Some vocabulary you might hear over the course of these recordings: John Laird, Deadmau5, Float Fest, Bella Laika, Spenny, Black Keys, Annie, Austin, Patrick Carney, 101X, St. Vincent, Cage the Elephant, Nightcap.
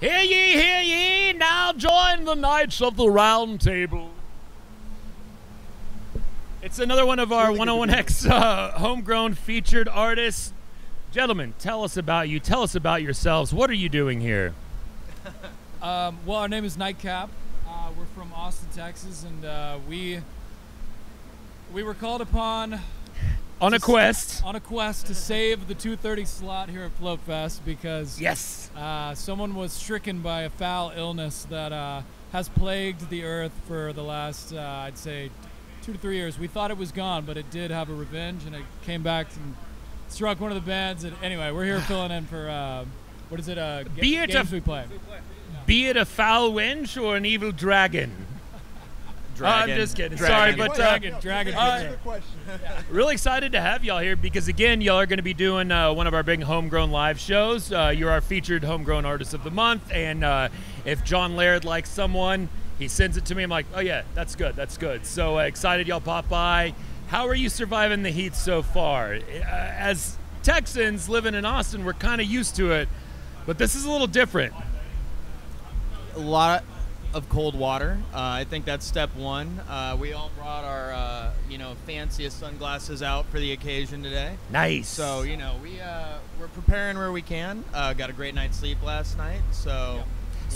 Hear ye, hear ye! Now join the Knights of the Round Table. It's another one of our 101X homegrown featured artists. Gentlemen, tell us about you. Tell us about yourselves. What are you doing here? Well, our name is Nightcap. We're from Austin, Texas, and we were called upon on a quest. On a quest to save the 2:30 slot here at Float Fest because yes, someone was stricken by a foul illness that has plagued the earth for the last I'd say 2 to 3 years. We thought it was gone, but it did have a revenge, and it came back and struck one of the bands. And anyway, we're here filling in for what is it? Games we play. Be it a foul wench or an evil dragon. I'm just kidding. Sorry, but really excited to have y'all here because again, y'all are going to be doing one of our big homegrown live shows. You're our featured homegrown artist of the month, and if John Laird likes someone, he sends it to me. I'm like, oh yeah, that's good, that's good. So excited y'all pop by. How are you surviving the heat so far? As Texans living in Austin, we're kind of used to it, but this is a little different. A lot of cold water. I think that's step one. We all brought our, you know, fanciest sunglasses out for the occasion today. Nice. So, you know, we're preparing where we can. Got a great night's sleep last night. So,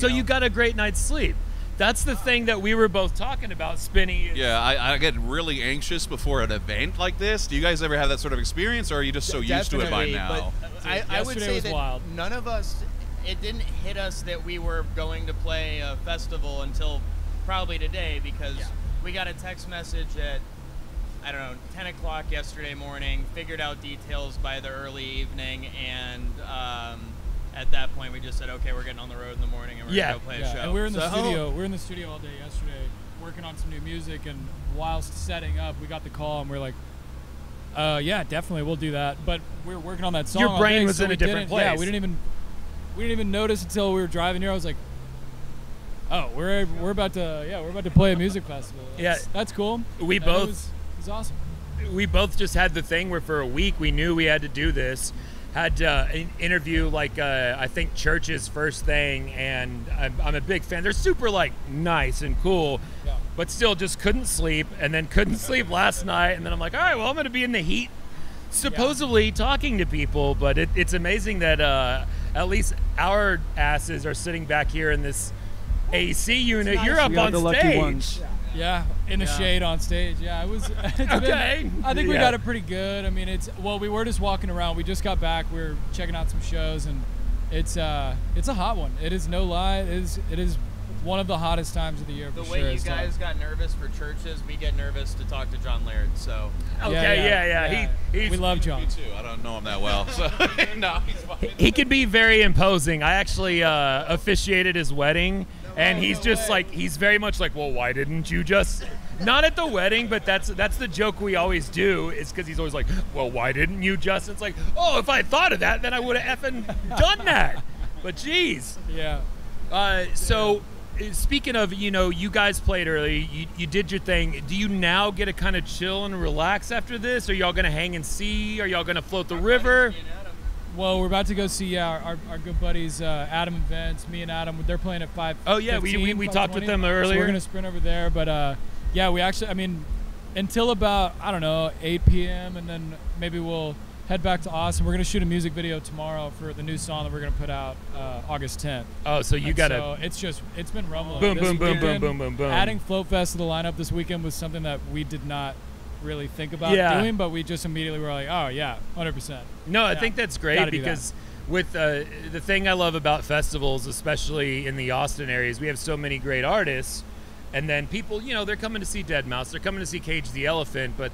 yep. You got a great night's sleep. That's the thing that we were both talking about, Spenny. Yeah, I get really anxious before an event like this. Do you guys ever have that sort of experience, or are you just so used to it by now? But I would say that wild. None of us... It didn't hit us that we were going to play a festival until probably today because we got a text message at, I don't know, 10 o'clock yesterday morning, figured out details by the early evening, and at that point we just said, okay, we're getting on the road in the morning and we're going to go play a show. And we're in the studio. We're in the studio all day yesterday working on some new music, and whilst setting up, we got the call and we're like, yeah, definitely, we'll do that. But we were working on that song. Your brain was in a different place. Yeah, we didn't even notice until we were driving here. I was like, "Oh, we're about to we're about to play a music festival." That's cool. We and both it was awesome. We both just had the thing where for a week we knew we had to do this. Had an interview like I think Church's first thing, and I'm a big fan. They're super like nice and cool, but still just couldn't sleep, and then couldn't sleep last night, and then I'm like, "All right, well I'm going to be in the heat." Supposedly talking to people, but it's amazing that at least our asses are sitting back here in this AC unit. Nice. You're up on stage. In the shade on stage. Yeah, it was. I think we got it pretty good. I mean, well, we were just walking around. We just got back. We were checking out some shows, and it's a hot one. It is no lie. It is one of the hottest times of the year. The way you guys got nervous for Churches, we get nervous to talk to John Laird. So we love John. Me too. I don't know him that well. So no, he's fine. He can be very imposing. I actually officiated his wedding, and he's just like he's very much like, well, why didn't you just? Not at the wedding, but that's the joke we always do. Is because he's always like, well, why didn't you just? It's like, oh, if I thought of that, then I would have effing done that. But geez. Yeah. So. Speaking of, you know, you guys played early. You did your thing. Do you now get to kind of chill and relax after this? Are y'all going to hang and see? Are y'all going to float the river? Well, we're about to go see our good buddies, Adam and Vince. Me and Adam, they're playing at 5:15. Oh, yeah, we talked with them earlier. So we're going to sprint over there. But, yeah, we actually, I mean, until about, I don't know, 8 p.m. And then maybe we'll head back to Austin. We're going to shoot a music video tomorrow for the new song that we're going to put out August 10th. Oh, so you got to... So it's been rumbling. Boom, boom, boom, boom, boom, boom. Adding Float Fest to the lineup this weekend was something that we did not really think about doing, but we just immediately were like, oh, yeah, 100%. No, I think that's great because with the thing I love about festivals, especially in the Austin area, is we have so many great artists, and then people, you know, they're coming to see Deadmau5, they're coming to see Cage the Elephant, but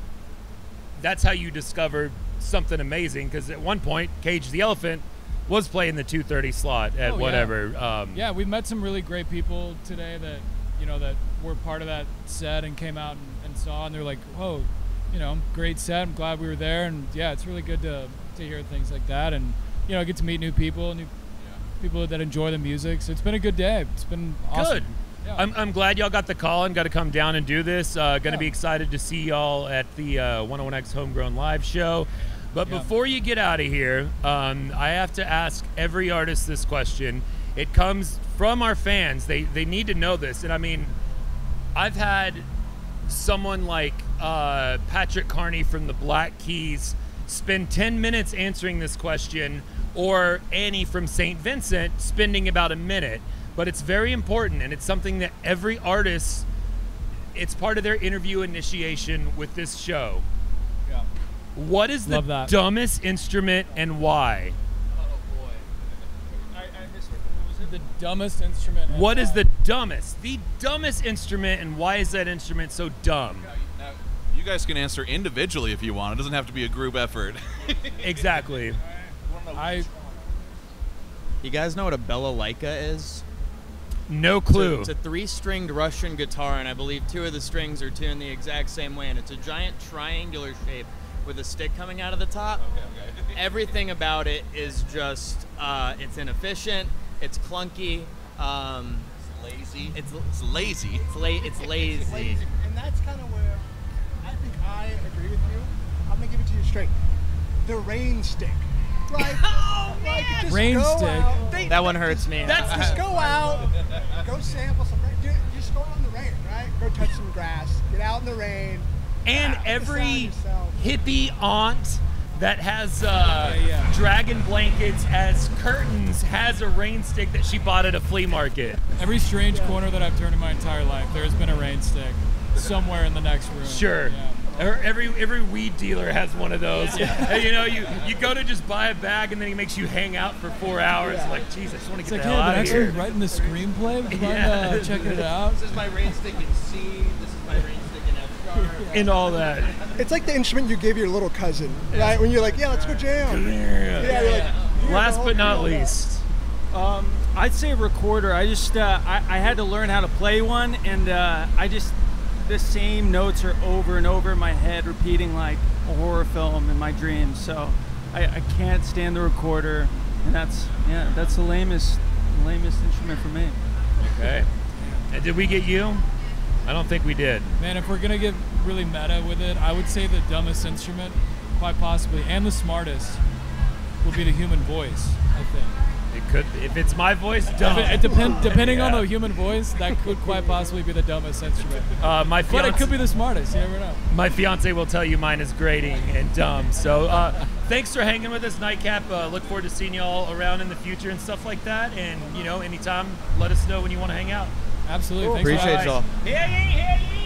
that's how you discover something amazing because at one point Cage the Elephant was playing the 2:30 slot at whatever. Yeah, we've met some really great people today that you know that were part of that set and came out and saw, and they're like, whoa, you know, great set, I'm glad we were there. And yeah, it's really good to hear things like that, and you know, get to meet new people that enjoy the music. So it's been a good day. It's been awesome. Good. Yeah. I'm glad y'all got the call and got to come down and do this. Going to be excited to see y'all at the 101X Homegrown Live Show. But before you get out of here, I have to ask every artist this question. It comes from our fans. They need to know this. And I mean, I've had someone like Patrick Carney from the Black Keys spend 10 minutes answering this question, or Annie from St. Vincent spending about a minute. But it's very important, and it's something that every artist, it's part of their interview initiation with this show. Yeah. What is the dumbest instrument and why? Oh boy. I missed it. What was it? The dumbest instrument and what why? Is the dumbest instrument, and why is that instrument so dumb? Now, you guys can answer individually if you want. It doesn't have to be a group effort. Exactly. You guys know what a Bella Laika is? No clue. It's a three-stringed Russian guitar, and I believe two of the strings are tuned the exact same way, and it's a giant triangular shape with a stick coming out of the top. Okay. Everything about it is just, it's inefficient, it's clunky. It's lazy. It's lazy. It's lazy. It's lazy. And that's kind of where I think I agree with you. I'm going to give it to you straight. The rain stick. Like, oh, like just rain go stick. Out. That one hurts me. That's just go out, go sample some rain. Dude, just go out in the rain, right? Go touch some grass. Get out in the rain. And every hippie aunt that has dragon blankets as curtains has a rain stick that she bought at a flea market. Every strange corner that I've turned in my entire life, there has been a rain stick somewhere in the next room. Sure. Yeah. Every weed dealer has one of those. Yeah. You know, you go to just buy a bag and then he makes you hang out for 4 hours. Yeah. Like, geez, I just want to get the hell out of here. Writing the screenplay, checking it out. This is my rain stick in C. This is my rain stick in F sharp. And all that. It's like the instrument you gave your little cousin, right? When you're like, yeah, let's go jam. Yeah. You're like, last but not least, I'd say recorder. I just I had to learn how to play one, and the same notes are over and over in my head, repeating like a horror film in my dreams. So I can't stand the recorder, and that's the lamest instrument for me. Okay. And did we get you? I don't think we did. Man, if we're gonna get really meta with it, I would say the dumbest instrument, quite possibly, and the smartest, will be the human voice, I think. It could, if it's my voice, dumb. Depending on the human voice, that could quite possibly be the dumbest instrument. But it could be the smartest, you never know. My fiance will tell you mine is grating and dumb. So thanks for hanging with us, Nightcap. Look forward to seeing you all around in the future and stuff like that. And, you know, anytime, let us know when you want to hang out. Absolutely. Cool. Appreciate y'all.